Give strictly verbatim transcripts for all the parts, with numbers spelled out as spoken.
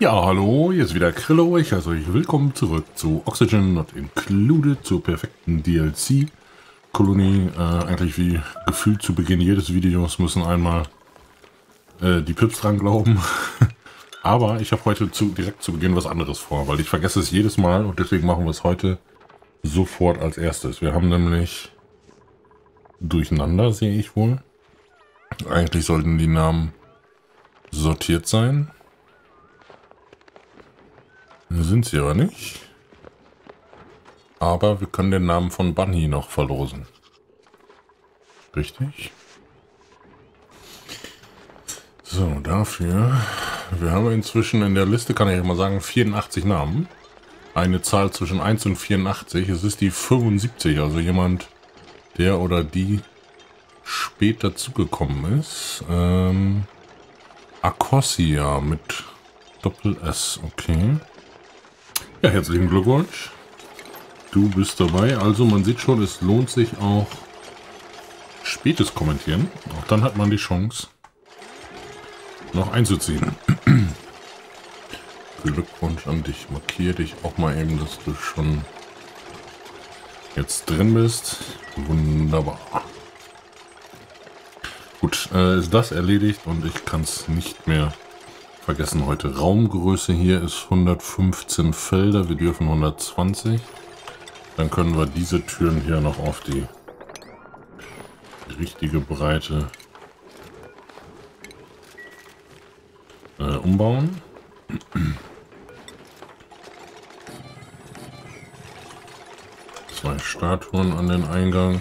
Ja, hallo, hier ist wieder Krillo. Ich heiße euch willkommen zurück zu Oxygen Not Included, zur perfekten D L C-Kolonie. Äh, eigentlich wie gefühlt zu Beginn jedes Videos müssen einmal äh, die Pips dran glauben. Aber ich habe heute zu, direkt zu Beginn was anderes vor, weil ich vergesse es jedes Mal und deswegen machen wir es heute sofort als erstes. Wir haben nämlich durcheinander, sehe ich wohl. Eigentlich sollten die Namen sortiert sein. Sind sie aber nicht. Aber wir können den Namen von Bunny noch verlosen. Richtig. So, dafür. Wir haben inzwischen in der Liste, kann ich mal sagen, vierundachtzig Namen. Eine Zahl zwischen eins und vierundachtzig. Es ist die fünfundsiebzig, also jemand, der oder die spät dazugekommen ist. Ähm, Akosia mit Doppel-S, okay. Ja, herzlichen Glückwunsch. Du bist dabei. Also man sieht schon, es lohnt sich auch spätes Kommentieren. Auch dann hat man die Chance, noch einzuziehen. Glückwunsch an dich. Markiere dich auch mal eben, dass du schon jetzt drin bist. Wunderbar. Gut, äh, ist das erledigt und ich kann es nicht mehr vergessen heute. Raumgröße hier ist hundertfünfzehn Felder, wir dürfen hundertzwanzig. Dann können wir diese Türen hier noch auf die richtige Breite äh, umbauen. Zwei Statuen an den Eingang.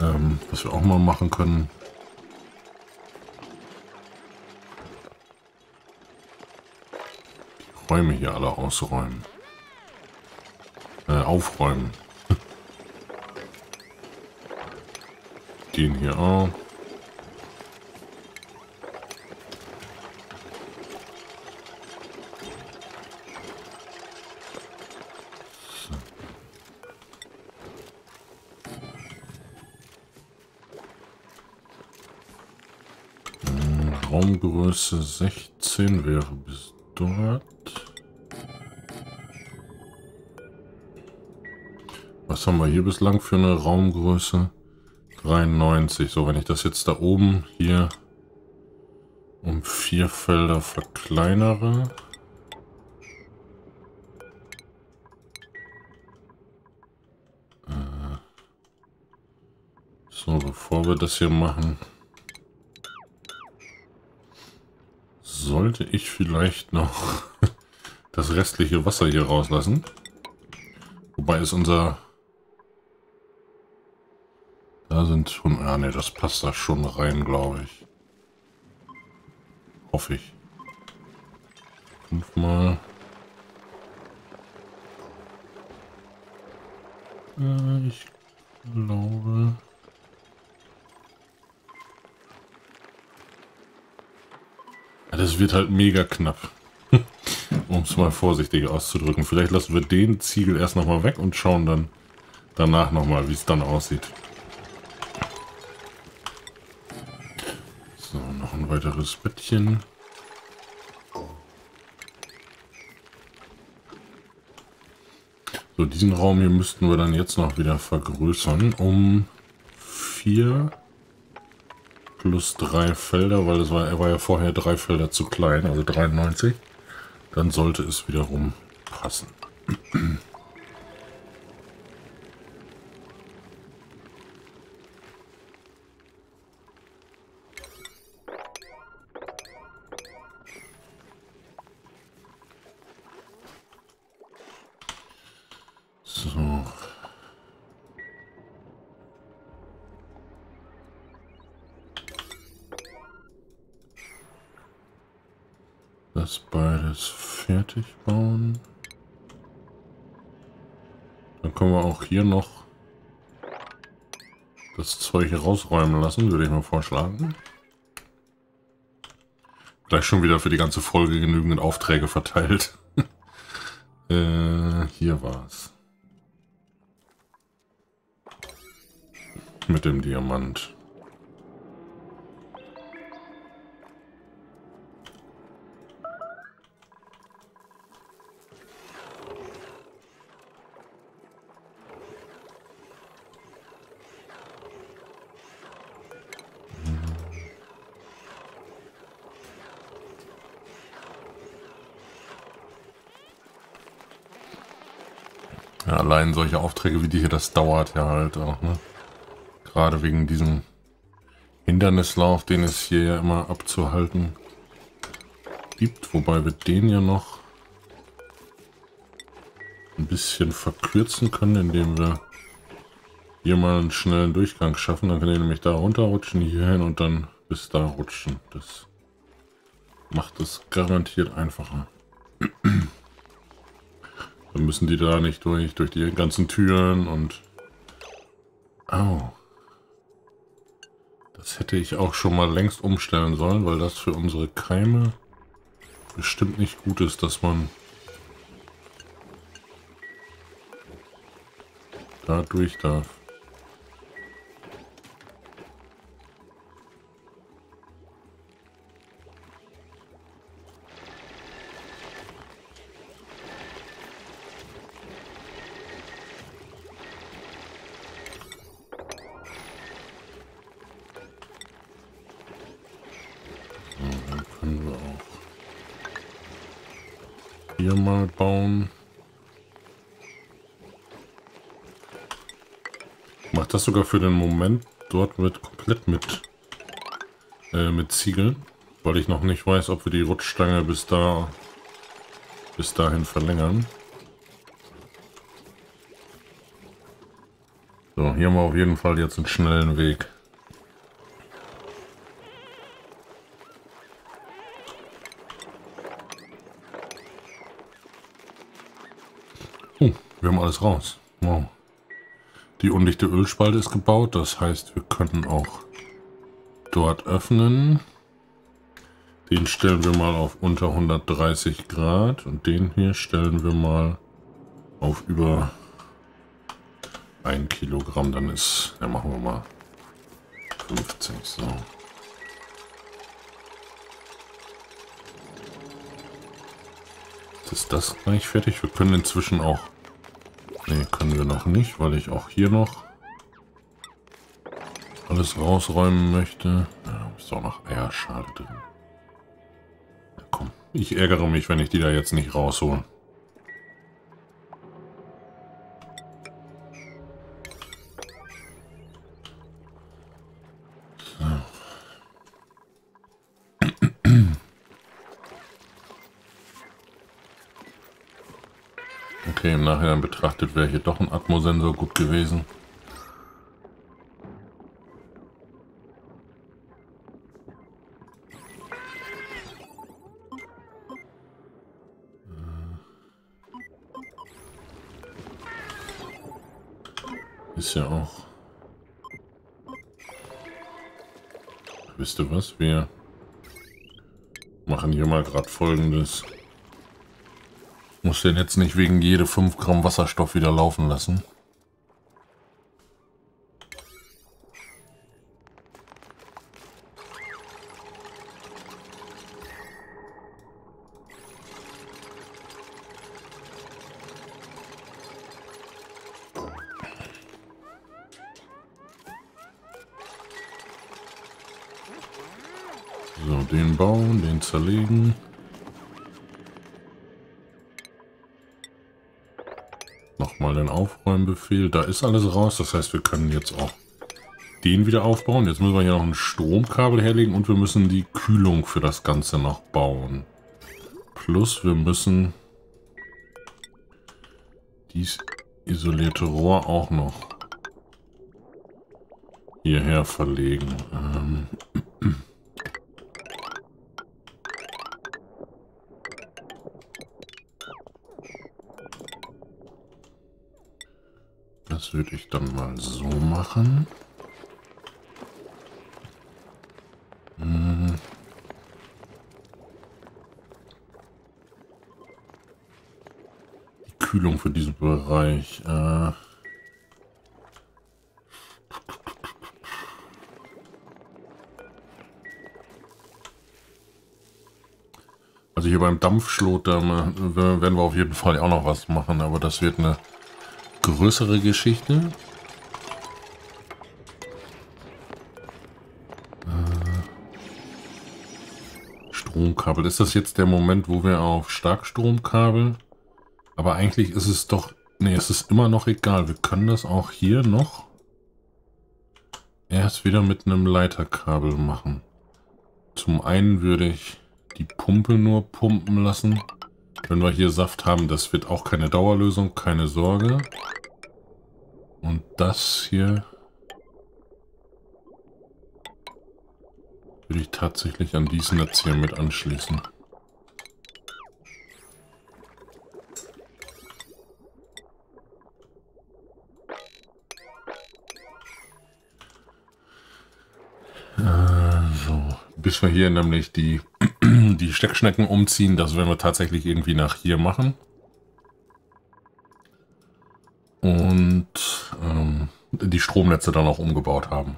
Ähm, was wir auch mal machen können. Räume hier alle ausräumen. Äh, aufräumen. Den hier auch. So. Äh, Raumgröße sechzehn wäre bis dort. Was haben wir hier bislang für eine Raumgröße? dreiundneunzig. So, wenn ich das jetzt da oben hier um vier Felder verkleinere. So, bevor wir das hier machen, sollte ich vielleicht noch das restliche Wasser hier rauslassen. Wobei ist unser... Da sind schon... Ah ne, das passt da schon rein, glaube ich. Hoffe ich. Fünfmal. Äh, ich glaube... Ja, das wird halt mega knapp. Um es mal vorsichtig auszudrücken. Vielleicht lassen wir den Ziegel erst nochmal weg und schauen dann danach nochmal, wie es dann aussieht. So, noch ein weiteres Bettchen. So, diesen Raum hier müssten wir dann jetzt noch wieder vergrößern um vier plus drei Felder, weil es war, er war ja vorher drei Felder zu klein, also dreiundneunzig. Dann sollte es wiederum passen. So. Das beides fertig bauen. Dann können wir auch hier noch das Zeug rausräumen lassen, würde ich mal vorschlagen. Gleich schon wieder für die ganze Folge genügend Aufträge verteilt. äh, hier war's. Mit dem Diamant. Ja, allein solche Aufträge wie die hier, das dauert ja halt auch, ne? Gerade wegen diesem Hindernislauf, den es hier ja immer abzuhalten gibt, wobei wir den ja noch ein bisschen verkürzen können, indem wir hier mal einen schnellen Durchgang schaffen. Dann können wir nämlich da runterrutschen, hier hin und dann bis da rutschen. Das macht es garantiert einfacher. Dann müssen die da nicht durch, durch die ganzen Türen und... Au. Das hätte ich auch schon mal längst umstellen sollen, weil das für unsere Keime bestimmt nicht gut ist, dass man da durch darf. Hier mal bauen. Ich mache das sogar für den Moment dort mit komplett mit äh, mit Ziegeln, weil ich noch nicht weiß, ob wir die Rutschstange bis da bis dahin verlängern. So, hier haben wir auf jeden Fall jetzt einen schnellen Weg. Wir haben alles raus. Wow. Die undichte Ölspalte ist gebaut. Das heißt, wir können auch dort öffnen. Den stellen wir mal auf unter hundertdreißig Grad. Und den hier stellen wir mal auf über ein Kilogramm. Dann ist... Ja, machen wir mal fünfzehn. So. Jetzt ist das gleich fertig. Wir können inzwischen auch... Nee, können wir noch nicht, weil ich auch hier noch alles rausräumen möchte. Da ist auch noch Eierschale drin. Na komm, ich ärgere mich, wenn ich die da jetzt nicht raushole. Okay, im Nachhinein betrachtet wäre hier doch ein Atmosensor gut gewesen. Ist ja auch... Wisst ihr was? Wir machen hier mal gerade Folgendes. Muss den jetzt nicht wegen jede fünf Gramm Wasserstoff wieder laufen lassen. So, den bauen, den zerlegen. Mal den Aufräumbefehl. Da ist alles raus. Das heißt, wir können jetzt auch den wieder aufbauen. Jetzt müssen wir hier noch ein Stromkabel herlegen und wir müssen die Kühlung für das Ganze noch bauen. Plus wir müssen dieses isolierte Rohr auch noch hierher verlegen. Ähm. Das würde ich dann mal so machen. Hm. Die Kühlung für diesen Bereich. Äh also hier beim Dampfschlot, da werden wir auf jeden Fall auch noch was machen, aber das wird eine größere Geschichte. Äh, Stromkabel. Ist das jetzt der Moment, wo wir auf Starkstromkabel? Aber eigentlich ist es doch Ne, es ist immer noch egal. Wir können das auch hier noch erst wieder mit einem Leiterkabel machen. Zum einen würde ich die Pumpe nur pumpen lassen. Wenn wir hier Saft haben, das wird auch keine Dauerlösung, keine Sorge. Und das hier würde ich tatsächlich an diesen Netz hier mit anschließen. So, bis wir hier nämlich die, die Steckschnecken umziehen, das werden wir tatsächlich irgendwie nach hier machen. Und ähm, die Stromnetze dann auch umgebaut haben.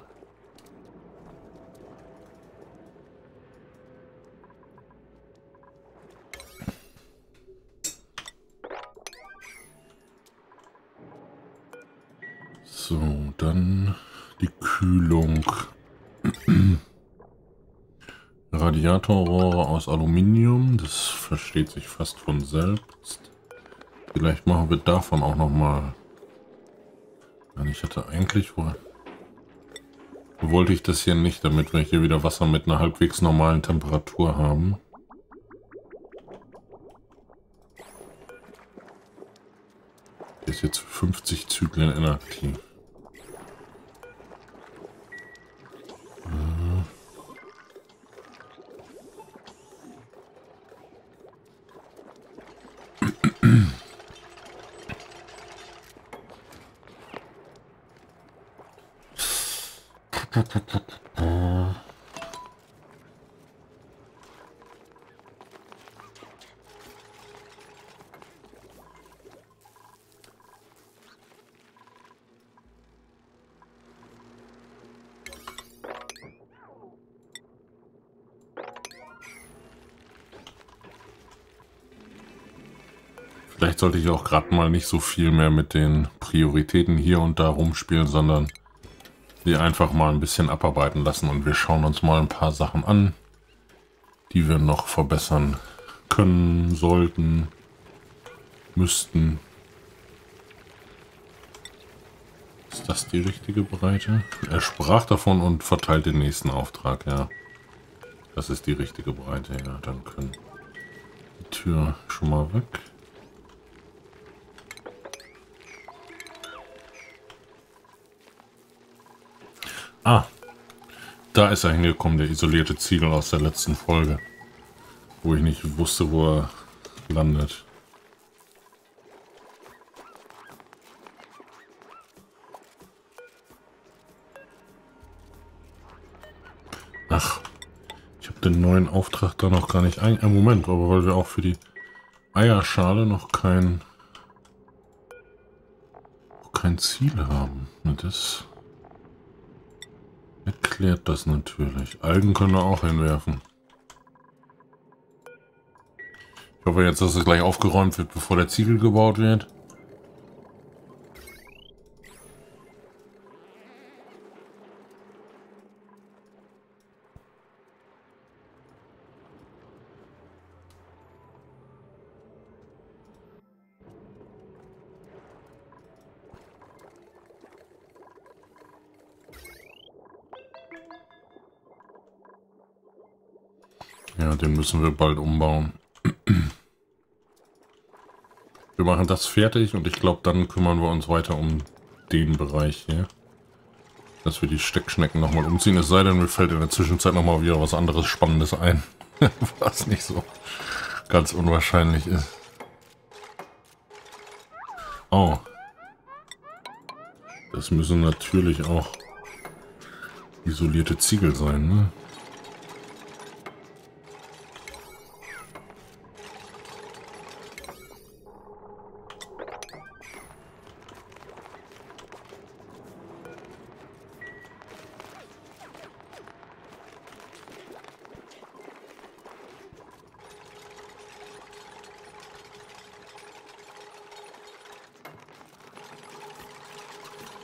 So, dann die Kühlung. Radiatorrohre aus Aluminium, das versteht sich fast von selbst. Vielleicht machen wir davon auch nochmal. Ich hatte eigentlich wohl... Wollte ich das hier nicht, damit wir hier wieder Wasser mit einer halbwegs normalen Temperatur haben. Der ist jetzt für fünfzig Zyklen inaktiv. Vielleicht sollte ich auch gerade mal nicht so viel mehr mit den Prioritäten hier und da rumspielen, sondern die einfach mal ein bisschen abarbeiten lassen. Und wir schauen uns mal ein paar Sachen an, die wir noch verbessern können, sollten, müssten. Ist das die richtige Breite? Er sprach davon und verteilt den nächsten Auftrag, ja. Das ist die richtige Breite, ja. Dann können die Tür schon mal weg. Ah, da ist er hingekommen, der isolierte Ziegel aus der letzten Folge, wo ich nicht wusste, wo er landet. Ach, ich habe den neuen Auftrag da noch gar nicht ein... Äh, Moment, aber weil wir auch für die Eierschale noch kein, kein Ziel haben. Das... erklärt das natürlich. Algen können wir auch hinwerfen. Ich hoffe jetzt, dass es gleich aufgeräumt wird, bevor der Ziegel gebaut wird. Ja, den müssen wir bald umbauen. Wir machen das fertig und ich glaube, dann kümmern wir uns weiter um den Bereich hier. Dass wir die Steckschnecken nochmal umziehen. Es sei denn, mir fällt in der Zwischenzeit nochmal wieder was anderes Spannendes ein. Was nicht so ganz unwahrscheinlich ist. Oh. Das müssen natürlich auch isolierte Ziegel sein, ne?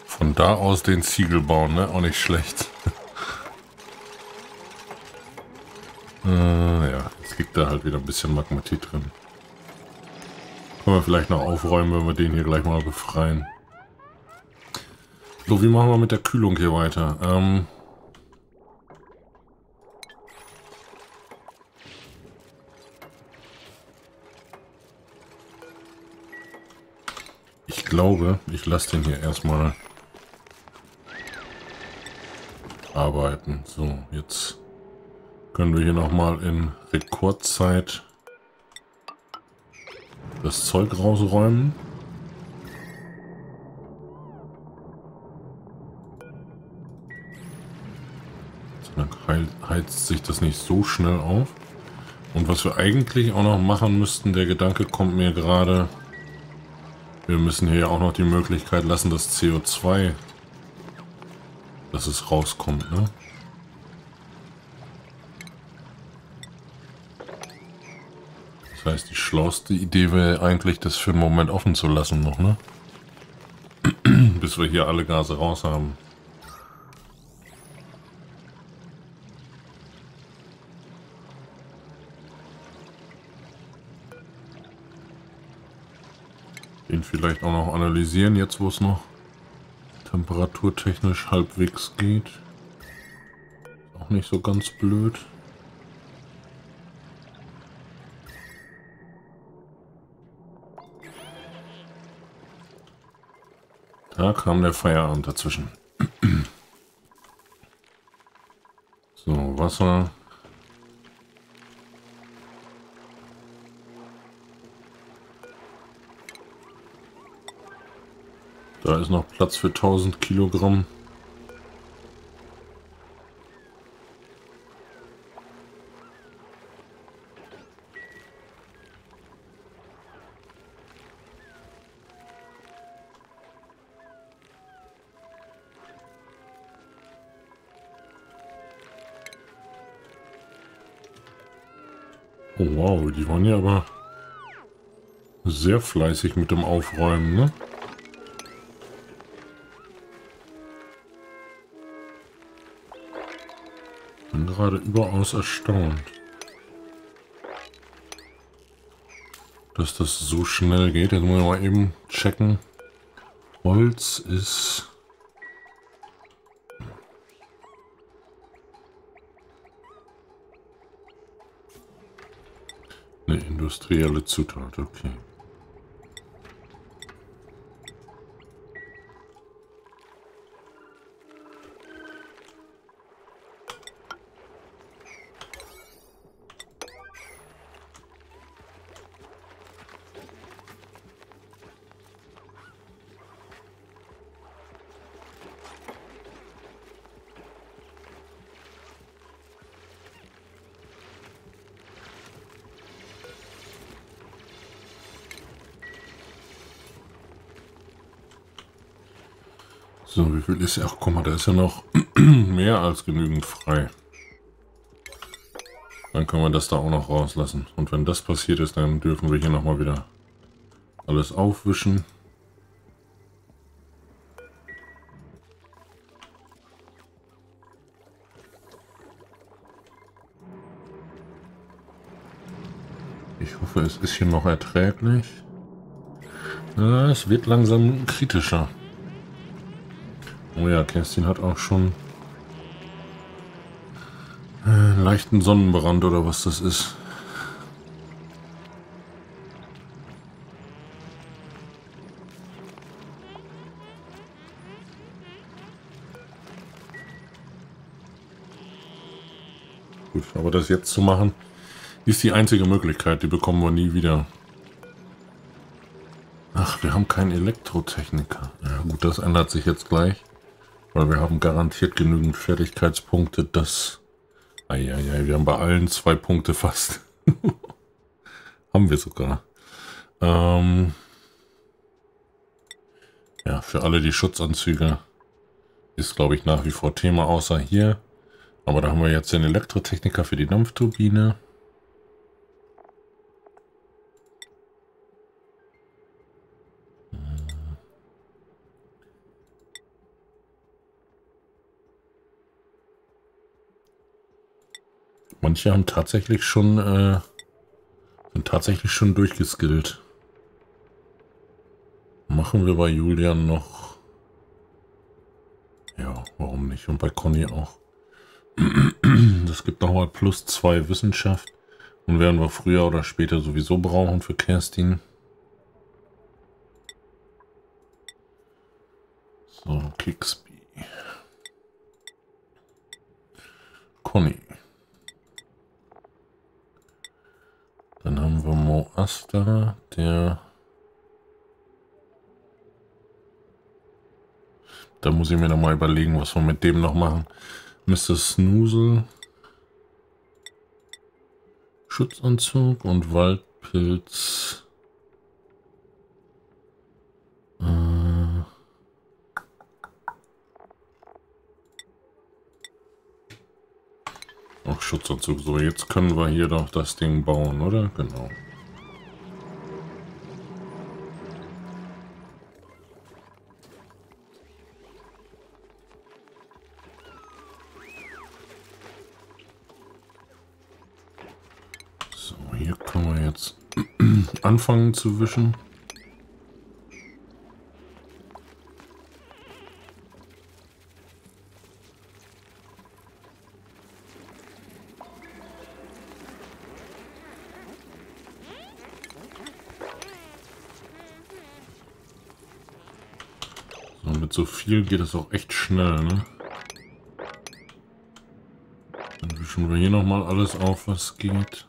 Von da aus den Ziegel bauen, ne? Auch nicht schlecht. äh, ja, jetzt liegt da halt wieder ein bisschen Magmatit drin. Können wir vielleicht noch aufräumen, wenn wir den hier gleich mal befreien. So, wie machen wir mit der Kühlung hier weiter? Ähm ich glaube, ich lasse den hier erstmal arbeiten. So, jetzt können wir hier nochmal in Rekordzeit das Zeug rausräumen. Dann heizt sich das nicht so schnell auf. Und was wir eigentlich auch noch machen müssten, der Gedanke kommt mir gerade, wir müssen hier ja auch noch die Möglichkeit lassen, dass C O zwei, dass es rauskommt, ne? Das heißt, die schlauste Idee wäre eigentlich, das für einen Moment offen zu lassen noch, ne? Bis wir hier alle Gase raus haben. Den vielleicht auch noch analysieren, jetzt wo es noch temperaturtechnisch halbwegs geht. Auch nicht so ganz blöd. Da kam der Feierabend dazwischen. So, Wasser. Da ist noch Platz für tausend Kilogramm. Oh wow, die waren ja aber sehr fleißig mit dem Aufräumen, ne? Bin gerade überaus erstaunt, dass das so schnell geht. Jetzt muss ich mal eben checken. Holz ist... eine industrielle Zutat, okay. So, wie viel ist ja? Ach, guck mal, da ist ja noch mehr als genügend frei. Dann können wir das da auch noch rauslassen. Und wenn das passiert ist, dann dürfen wir hier nochmal wieder alles aufwischen. Ich hoffe, es ist hier noch erträglich. Ja, es wird langsam kritischer. Oh ja, Kerstin hat auch schon einen leichten Sonnenbrand oder was das ist. Gut, aber das jetzt zu machen, ist die einzige Möglichkeit. Die bekommen wir nie wieder. Ach, wir haben keinen Elektrotechniker. Ja gut, das ändert sich jetzt gleich. Weil wir haben garantiert genügend Fertigkeitspunkte, dass... Eieiei, wir haben bei allen zwei Punkte fast. Haben wir sogar. Ähm ja, für alle die Schutzanzüge ist, glaube ich, nach wie vor Thema, außer hier. Aber da haben wir jetzt den Elektrotechniker für die Dampfturbine. Manche haben tatsächlich schon, äh, sind tatsächlich schon durchgeskillt. Machen wir bei Julian noch. Ja, warum nicht? Und bei Conny auch. Das gibt nochmal plus zwei Wissenschaft. Und werden wir früher oder später sowieso brauchen für Kerstin. So, Kixby. Conny. Dann haben wir Mo Asta, der... Da muss ich mir noch mal überlegen, was wir mit dem noch machen. Mister Snoozle. Schutzanzug und Waldpilz. Äh Auch Schutzanzug. So, jetzt können wir hier doch das Ding bauen, oder? Genau. Anfangen zu wischen. So, mit so viel geht es auch echt schnell, ne? Dann wischen wir hier nochmal alles auf, was geht.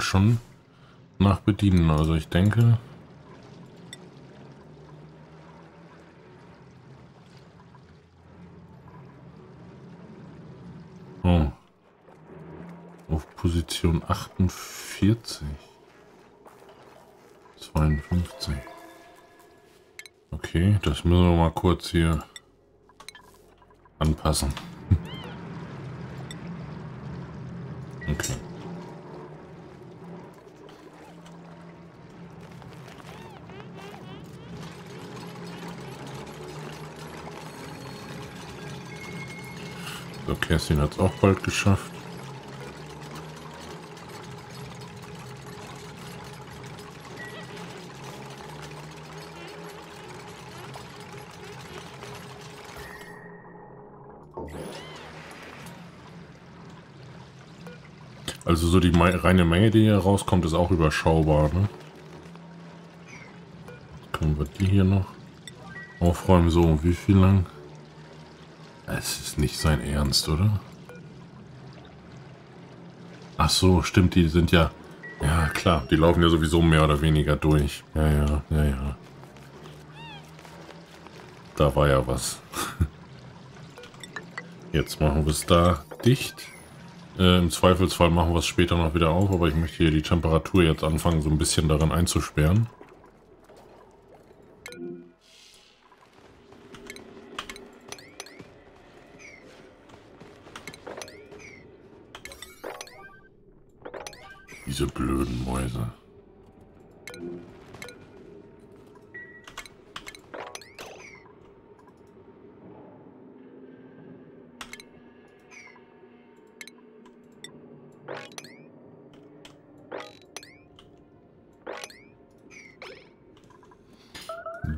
Schon nach bedienen, also ich denke, oh. Auf Position achtundvierzig, zweiundfünfzig. Okay, das müssen wir mal kurz hier anpassen. Okay. Kerstin hat es auch bald geschafft. Also so die reine Menge, die hier rauskommt, ist auch überschaubar, ne? Können wir die hier noch aufräumen? So, wie viel lang? Es ist nicht sein Ernst, oder? Ach so, stimmt, die sind ja... Ja, klar, die laufen ja sowieso mehr oder weniger durch. Ja, ja, ja, ja. Da war ja was. Jetzt machen wir es da dicht. Äh, im Zweifelsfall machen wir es später noch wieder auf, aber ich möchte hier die Temperatur jetzt anfangen, so ein bisschen darin einzusperren. Diese blöden Mäuse.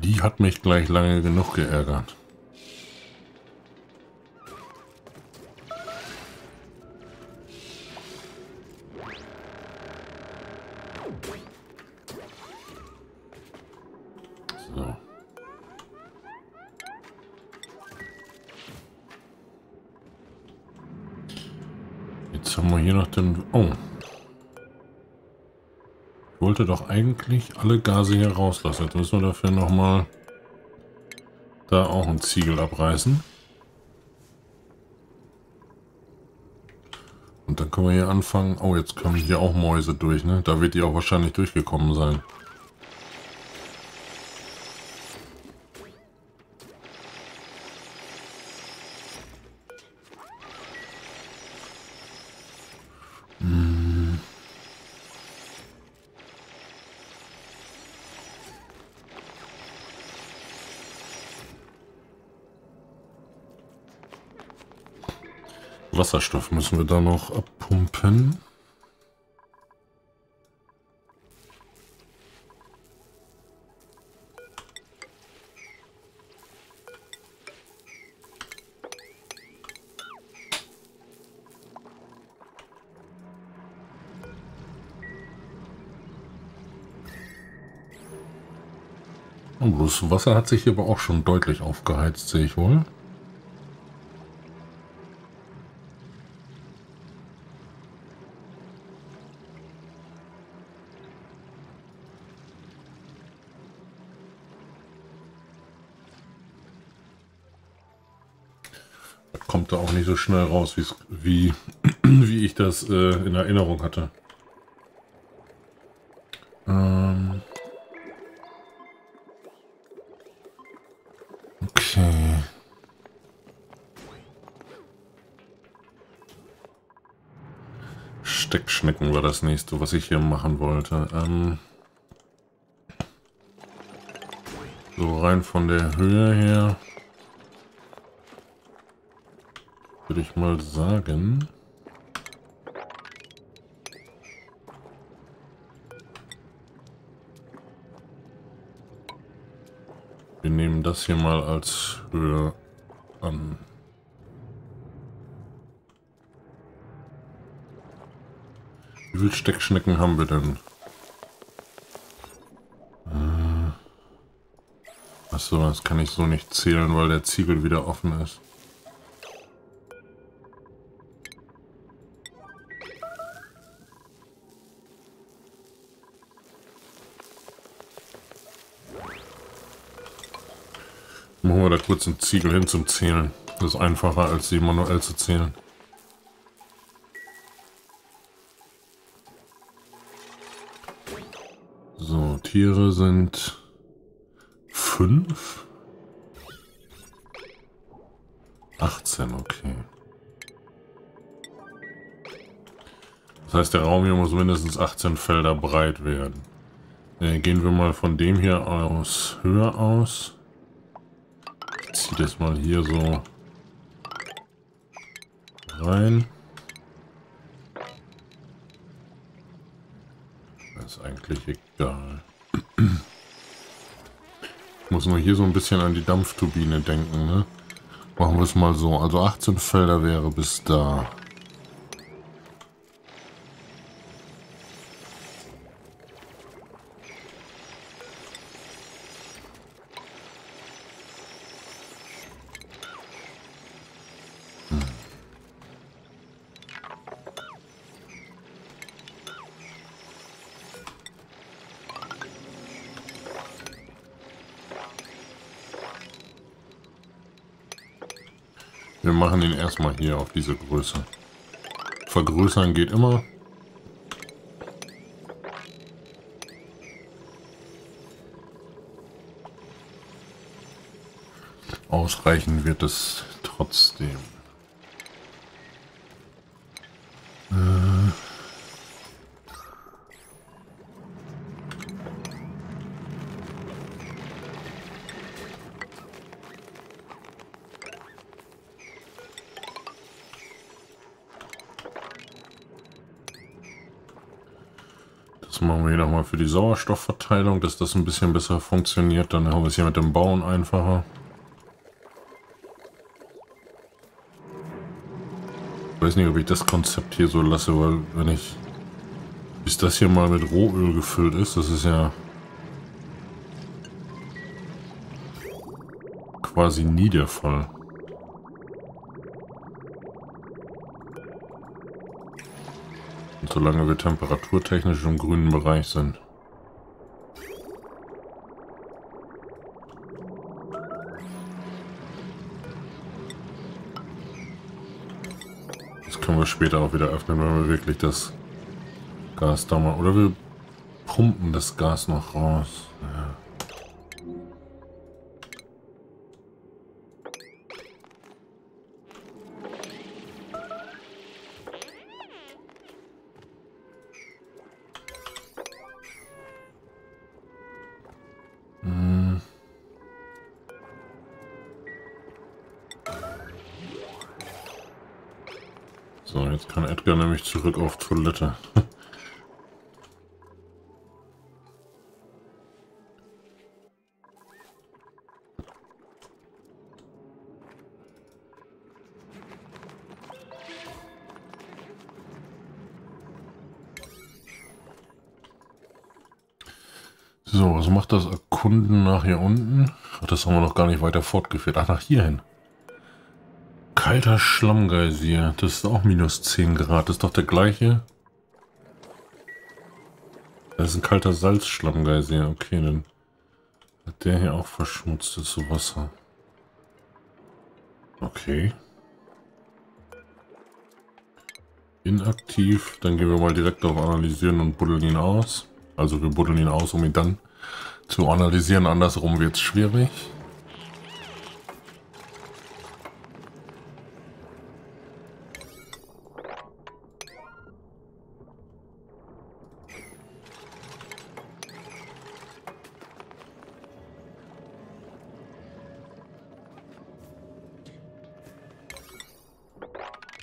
Die hat mich gleich lange genug geärgert. Oh. Ich wollte doch eigentlich alle Gase hier rauslassen. Jetzt müssen wir dafür nochmal da auch einen Ziegel abreißen. Und dann können wir hier anfangen. Oh, jetzt kommen hier auch Mäuse durch, ne? Da wird die auch wahrscheinlich durchgekommen sein. Wasserstoff müssen wir da noch abpumpen. Und das Wasser hat sich aber auch schon deutlich aufgeheizt, sehe ich wohl. Das kommt da auch nicht so schnell raus, wie, wie ich das äh, in Erinnerung hatte. Ähm... Okay. Steckschnecken war das nächste, was ich hier machen wollte. Ähm so rein von der Höhe her würde ich mal sagen, wir nehmen das hier mal als Höhe an. Wie viele Steckschnecken haben wir denn? Äh, achso, das kann ich so nicht zählen, weil der Ziegel wieder offen ist. Machen wir da kurz einen Ziegel hin zum Zählen. Das ist einfacher, als sie manuell zu zählen. So, Tiere sind fünf. achtzehn, okay. Das heißt, der Raum hier muss mindestens achtzehn Felder breit werden. Äh, gehen wir mal von dem hier aus höher aus. Ziehe das mal hier so rein. Das ist eigentlich egal. Ich muss nur hier so ein bisschen an die Dampfturbine denken, ne? Machen wir es mal so. Also achtzehn Felder wäre bis da. Wir machen ihn erstmal hier auf diese Größe. Vergrößern geht immer. Ausreichen wird es trotzdem. Machen wir hier nochmal für die Sauerstoffverteilung, dass das ein bisschen besser funktioniert. Dann haben wir es hier mit dem Bauen einfacher. Ich weiß nicht, ob ich das Konzept hier so lasse, weil wenn ich... Bis das hier mal mit Rohöl gefüllt ist, das ist ja... quasi nie der Fall. Solange wir temperaturtechnisch im grünen Bereich sind. Das können wir später auch wieder öffnen, wenn wir wirklich das Gas da mal... Oder wir pumpen das Gas noch raus. Ja. So, jetzt kann Edgar nämlich zurück auf Toilette. So, was macht das Erkunden nach hier unten? Ach, das haben wir noch gar nicht weiter fortgeführt. Ach, nach hier hin. Kalter Schlammgeysir. Das ist auch minus zehn Grad. Das ist doch der gleiche. Das ist ein kalter Salzschlammgeysir. Okay, dann hat der hier auch verschmutztes Wasser. Okay. Inaktiv. Dann gehen wir mal direkt auf Analysieren und buddeln ihn aus. Also wir buddeln ihn aus, um ihn dann zu analysieren. Andersrum wird es schwierig.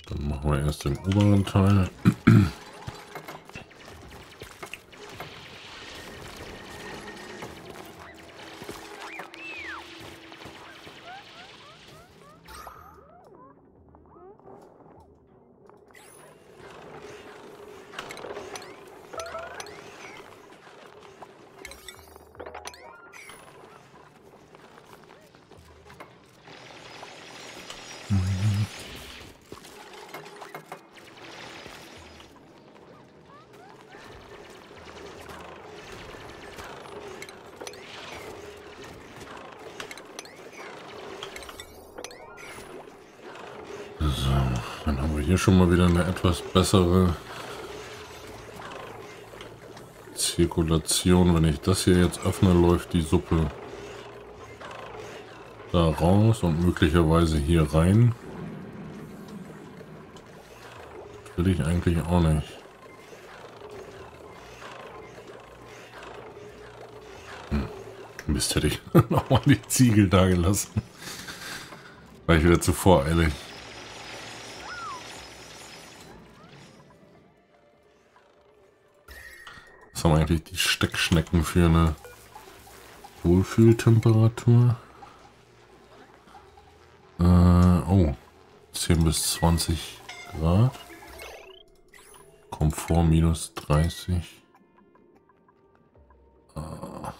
Dann machen wir erst den oberen Teil. So, dann haben wir hier schon mal wieder eine etwas bessere Zirkulation. Wenn ich das hier jetzt öffne, läuft die Suppe da raus und möglicherweise hier rein. Das will ich eigentlich auch nicht. Hm. Mist, hätte ich nochmal die Ziegel da gelassen. War ich wieder zu voreilig. Eigentlich die Steckschnecken für eine Wohlfühltemperatur. Äh, oh, zehn bis zwanzig Grad. Komfort minus dreißig. Ah.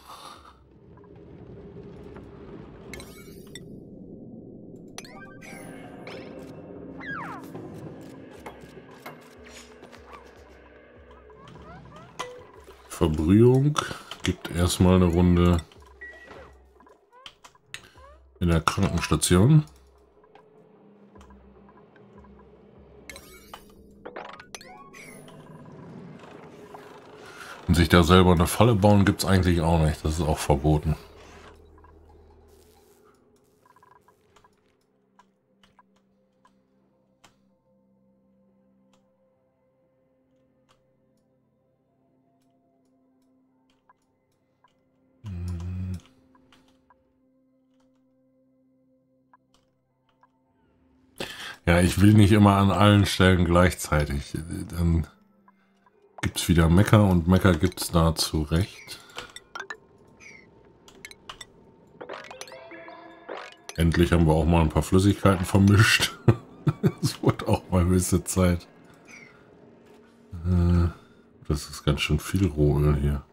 Verbrühung gibt erstmal eine Runde in der Krankenstation. Und sich da selber eine Falle bauen gibt es eigentlich auch nicht. Das ist auch verboten. Ja, ich will nicht immer an allen Stellen gleichzeitig. Dann gibt es wieder Mecker und Mecker gibt es da zu Recht. Endlich haben wir auch mal ein paar Flüssigkeiten vermischt. Es wurde auch mal gewisse Zeit. Das ist ganz schön viel Rohöl hier.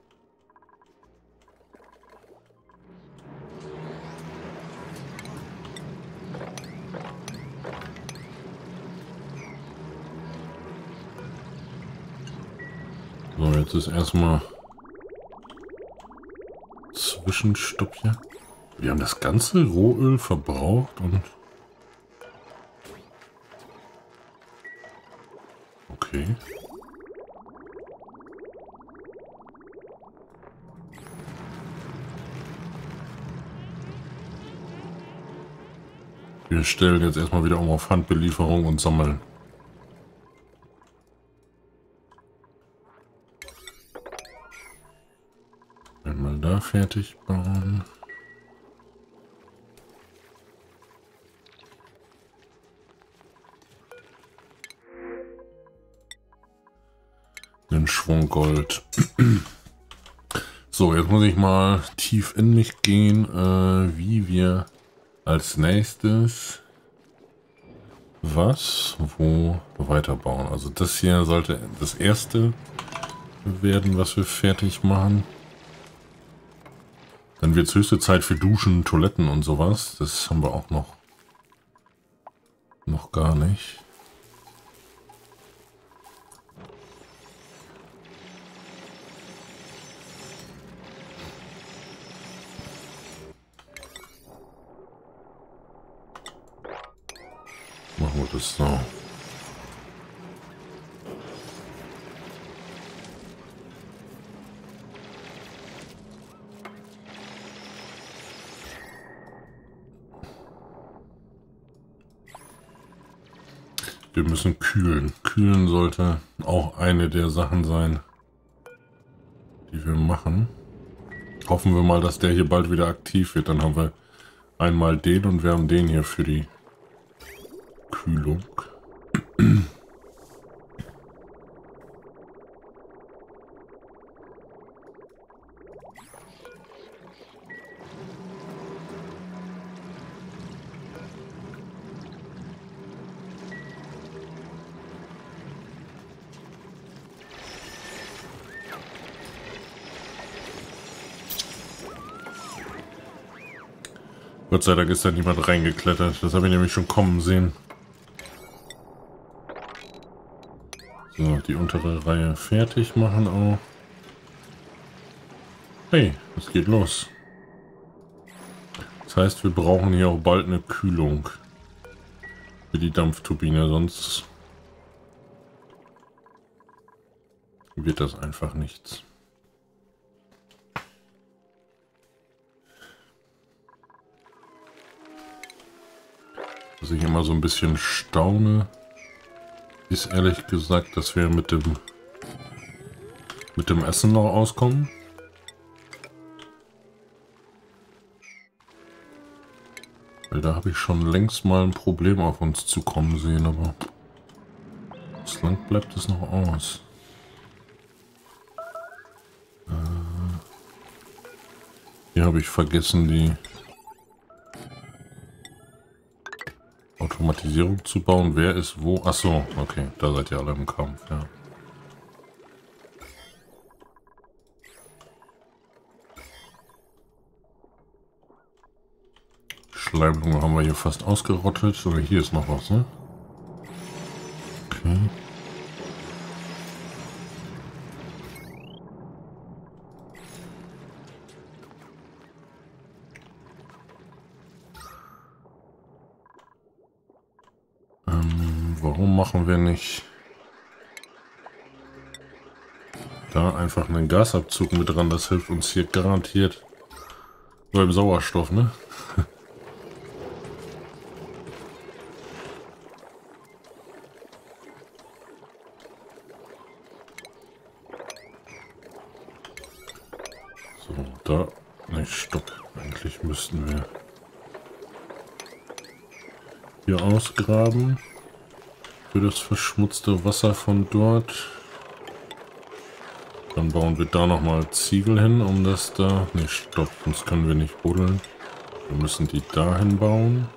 So, jetzt ist erstmal Zwischenstopp hier. Wir haben das ganze Rohöl verbraucht und... Okay. Wir stellen jetzt erstmal wieder um auf Handbelieferung und sammeln. Fertig bauen. schön Schwunggold. So, jetzt muss ich mal tief in mich gehen, äh, wie wir als nächstes was, wo weiterbauen. Also das hier sollte das erste werden, was wir fertig machen. Dann wird es höchste Zeit für Duschen, Toiletten und sowas. Das haben wir auch noch, noch gar nicht. Machen wir das so. Wir müssen kühlen. Kühlen sollte auch eine der Sachen sein, die wir machen. Hoffen wir mal, dass der hier bald wieder aktiv wird. Dann haben wir einmal den und wir haben den hier für die Kühlung. Gott sei Dank ist da niemand reingeklettert. Das habe ich nämlich schon kommen sehen. So, die untere Reihe fertig machen auch. Hey, es geht los. Das heißt, wir brauchen hier auch bald eine Kühlung für die Dampfturbine, sonst wird das einfach nichts. Was ich immer so ein bisschen staune, ist ehrlich gesagt, dass wir mit dem mit dem Essen noch auskommen. Weil da habe ich schon längst mal ein Problem auf uns zukommen sehen, aber bislang bleibt es noch aus. Äh, hier habe ich vergessen, die Automatisierung zu bauen. Wer ist wo? Achso, okay, da seid ihr alle im Kampf, ja. Schleimlunge haben wir hier fast ausgerottet. Oder hier ist noch was, ne? Okay. Warum machen wir nicht da einfach einen Gasabzug mit dran? Das hilft uns hier garantiert beim Sauerstoff, ne? So, da... Ne, stopp. Eigentlich müssten wir hier ausgraben. Für das verschmutzte Wasser von dort. Dann bauen wir da nochmal Ziegel hin, um das da... Ne, stopp, sonst können wir nicht buddeln. Wir müssen die dahin bauen.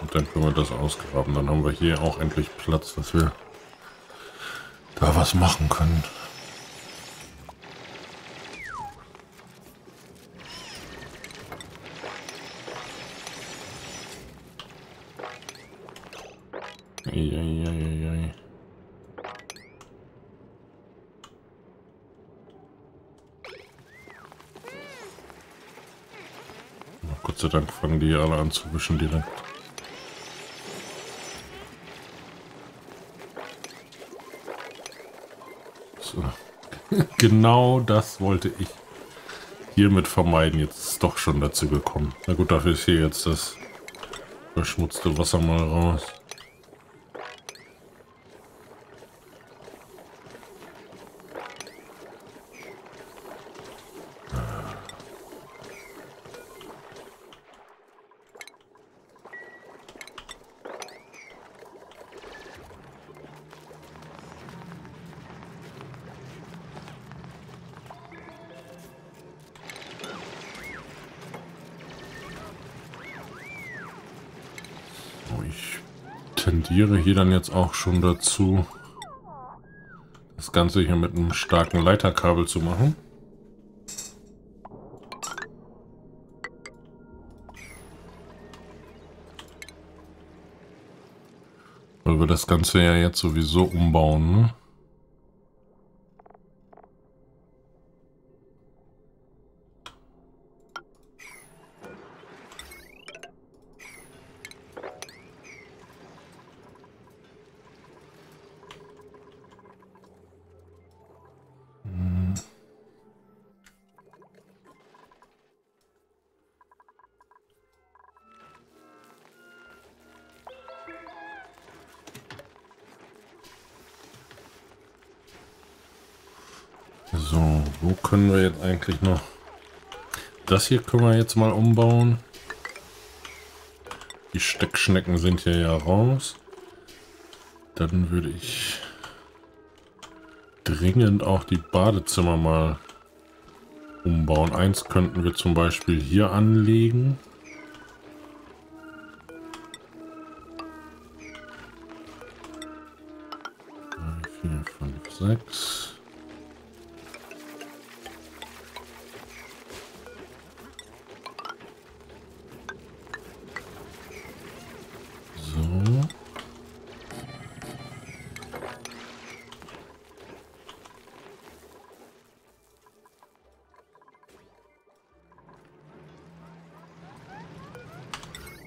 Und dann können wir das ausgraben. Dann haben wir hier auch endlich Platz, dass wir da was machen können. Eieieiei. Gott sei Dank fangen die alle an zu wischen direkt. So. Genau das wollte ich hiermit vermeiden. Jetzt ist es doch schon dazu gekommen. Na gut, dafür ist hier jetzt das verschmutzte Wasser mal raus. tendiere hier dann jetzt auch schon dazu, das Ganze hier mit einem starken Leiterkabel zu machen. Weil wir das Ganze ja jetzt sowieso umbauen, ne? So, wo können wir jetzt eigentlich noch? Das hier können wir jetzt mal umbauen. Die Steckschnecken sind hier ja raus. Dann würde ich dringend auch die Badezimmer mal umbauen. Eins könnten wir zum Beispiel hier anlegen. drei, vier, fünf, sechs.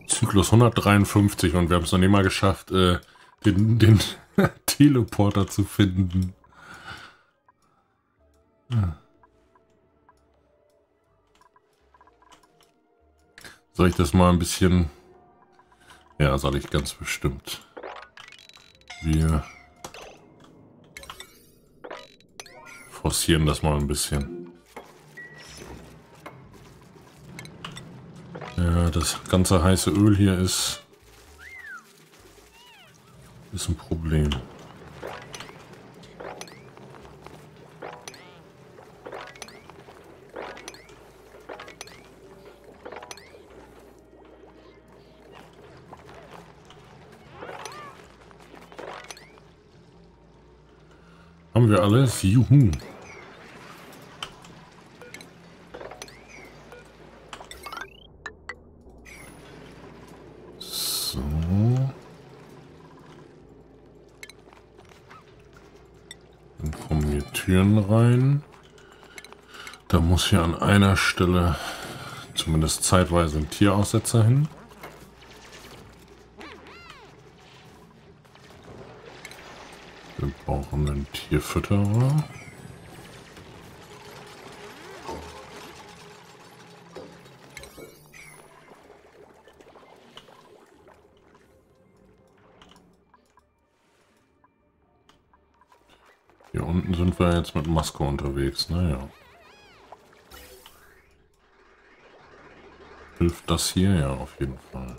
Zyklus hundertdreiundfünfzig und wir haben es noch nicht mal geschafft, äh, den, den Teleporter zu finden. Ja. Soll ich das mal ein bisschen... Ja, soll ich ganz bestimmt. Wir forcieren das mal ein bisschen. Ja, das ganze heiße Öl hier ist, ist ein Problem. Haben wir alles? Juhu! So. Dann kommen hier Türen rein. Da muss hier an einer Stelle zumindest zeitweise ein Tieraussetzer hin. Wir brauchen einen Tierfütterer. Hier unten sind wir jetzt mit Maske unterwegs, naja. Hilft das hier ja auf jeden Fall.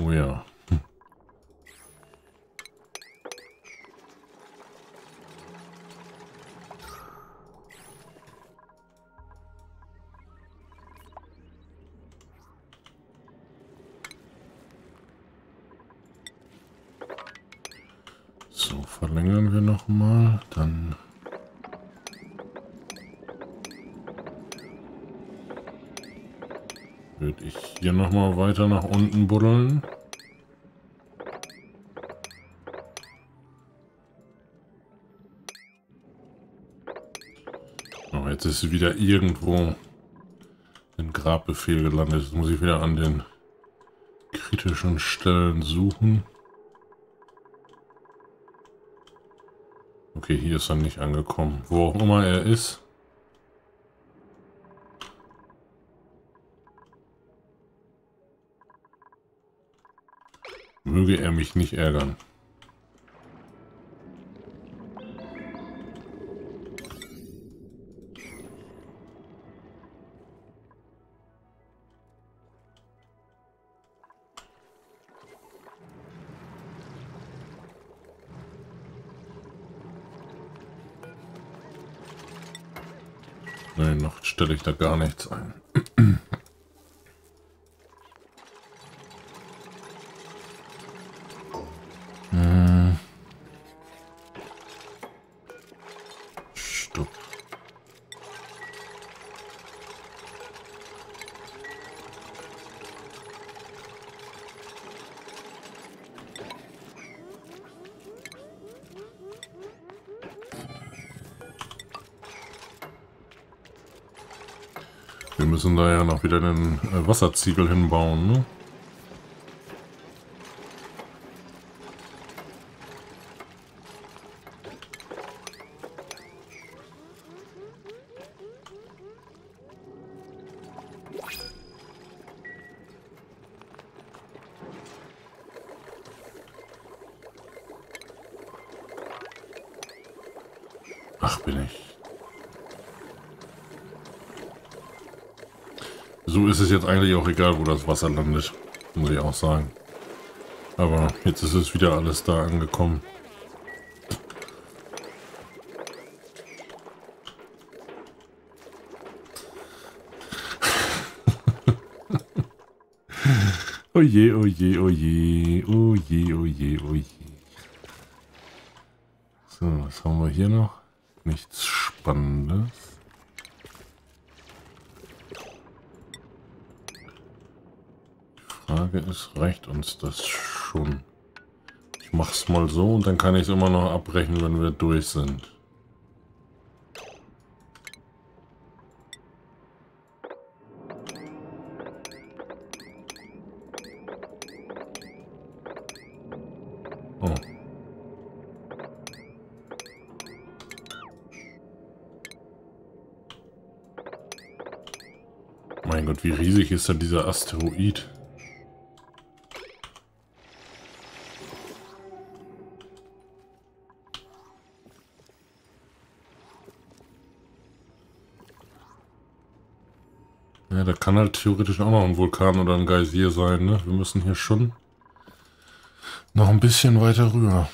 Oh ja. So, verlängern wir nochmal, dann würde ich hier nochmal weiter nach unten buddeln. Oh, jetzt ist wieder irgendwo ein Grabbefehl gelandet. Jetzt muss ich wieder an den kritischen Stellen suchen. Okay, hier ist er nicht angekommen. Wo auch immer er ist. Möge er mich nicht ärgern. Nein, noch stelle ich da gar nichts ein. Wir müssen da ja noch wieder den äh, Wasserziegel hinbauen, ne? Ach, bin ich. So ist es jetzt eigentlich auch egal, wo das Wasser landet, muss ich auch sagen. Aber jetzt ist es wieder alles da angekommen. Oh je, oh je, oh je, oh je, oh je, oh je. So, was haben wir hier noch? Nichts Spannendes. Die Frage ist, reicht uns das schon? Ich mach's mal so und dann kann ich es immer noch abbrechen, wenn wir durch sind. Mein Gott, wie riesig ist denn dieser Asteroid? Ja, da kann halt theoretisch auch noch ein Vulkan oder ein Geysir sein, ne? Wir müssen hier schon noch ein bisschen weiter rüber.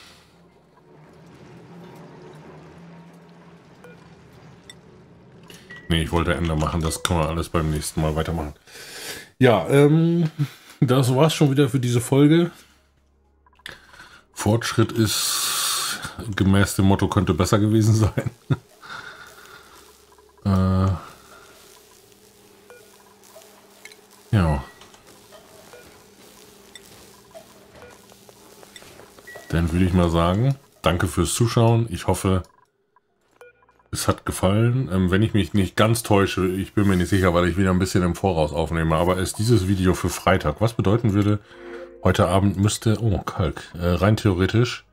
Ich wollte Ende machen, das können wir alles beim nächsten Mal weitermachen. Ja, ähm, das war's schon wieder für diese Folge. Fortschritt ist gemäß dem Motto, könnte besser gewesen sein. äh, ja. Dann würde ich mal sagen, danke fürs Zuschauen. Ich hoffe, es hat gefallen. Ähm, wenn ich mich nicht ganz täusche, ich bin mir nicht sicher, weil ich wieder ein bisschen im Voraus aufnehme, aber ist dieses Video für Freitag, was bedeuten würde, heute Abend müsste, oh Kalk, äh, rein theoretisch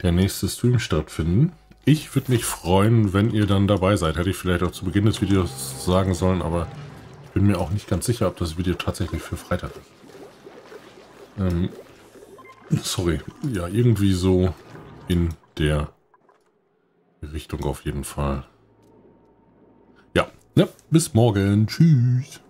der nächste Stream stattfinden. Ich würde mich freuen, wenn ihr dann dabei seid. Hätte ich vielleicht auch zu Beginn des Videos sagen sollen, aber ich bin mir auch nicht ganz sicher, ob das Video tatsächlich für Freitag ist. Ähm, sorry. Ja, irgendwie so in der Richtung auf jeden Fall. Ja, ja, bis morgen. Tschüss.